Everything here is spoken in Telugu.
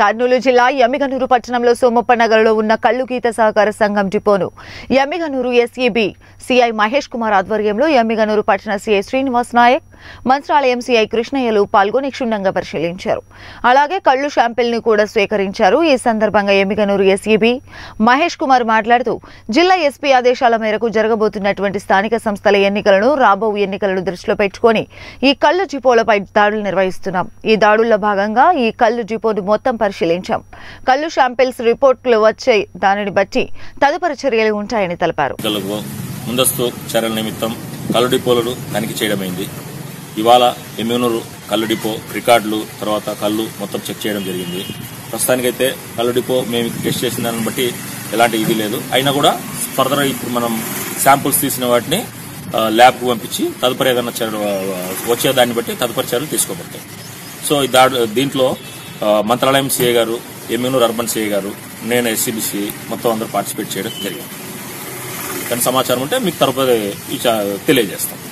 కర్నూలు జిల్లా యమిగనూరు పట్టణంలో సోమప్ప నగర్లో ఉన్న కల్లు గీత సహకార సంఘం డిపోను యమిగనూరు ఎస్ఈబి సిఐ మహేష్ కుమార్ ఆధ్వర్యంలో యమిగనూరు పట్టణ సిఐ శ్రీనివాస్ నాయక్, మంత్రాలయం సిఐ కృష్ణయ్యలు పాల్గొని క్షుణ్ణంగా పరిశీలించారు. అలాగే కళ్లు శాంపిల్ను కూడా స్వీకరించారు. ఈ సందర్భంగా యమిగనూరు ఎస్ఈబి మహేష్ కుమార్ మాట్లాడుతూ, జిల్లా ఎస్పీ ఆదేశాల మేరకు జరగబోతున్నటువంటి స్థానిక సంస్థల ఎన్నికలను, రాబో ఎన్నికలను దృష్టిలో పెట్టుకుని ఈ కళ్లు జిపోలపై దాడులు నిర్వహిస్తున్నాం. ఈ దాడుల్లో భాగంగా ఈ కళ్లు జిపోను మొత్తం పరిశీలించాం. కళ్లు శాంపిల్స్ రిపోర్టులు వచ్చే దానిని బట్టి తదుపరి చర్యలు ఉంటాయని తెలిపారు. ముందస్తు చర్యల నిమిత్తం కళ్ళు డిపోలను తనిఖీ చేయడమైంది. ఇవాళ ఎమ్మెనూరు కళ్ళు డిపో రికార్డులు, తర్వాత కళ్ళు మొత్తం చెక్ చేయడం జరిగింది. ప్రస్తుతానికైతే కళ్ళు డిపో మేము టెస్ట్ చేసిన దాన్ని బట్టి ఎలాంటి ఇది లేదు. అయినా కూడా ఫర్దర్ ఇప్పుడు మనం శాంపుల్స్ తీసిన వాటిని ల్యాబ్కు పంపించి తదుపరి ఏదైనా చర్యలు వచ్చే దాన్ని బట్టి తదుపరి చర్యలు తీసుకోబడతాయి. సో దీంట్లో మంత్రాలయం సిఐ గారు, ఎమ్మెనూరు అర్బన్ సిఐ గారు, నేను ఎస్సీబీసీ మొత్తం అందరూ పార్టిసిపేట్ చేయడం జరిగింది. కానీ సమాచారం ఉంటే మీకు తరపున తెలియజేస్తాం.